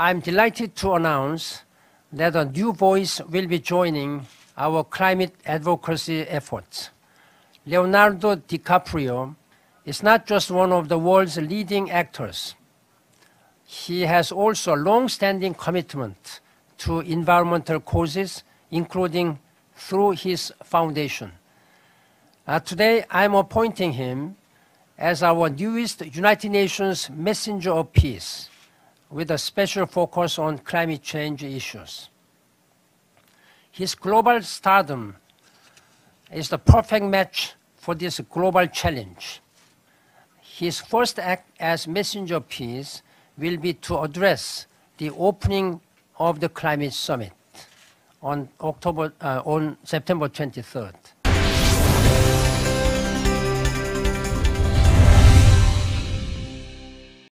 I'm delighted to announce that a new voice will be joining our climate advocacy efforts. Leonardo DiCaprio is not just one of the world's leading actors. He has also a long-standing commitment to environmental causes, including through his foundation. Today, I'm appointing him as our newest United Nations Messenger of Peace, with a special focus on climate change issues. His global stardom is the perfect match for this global challenge. His first act as Messenger of Peace will be to address the opening of the Climate Summit on September 23rd.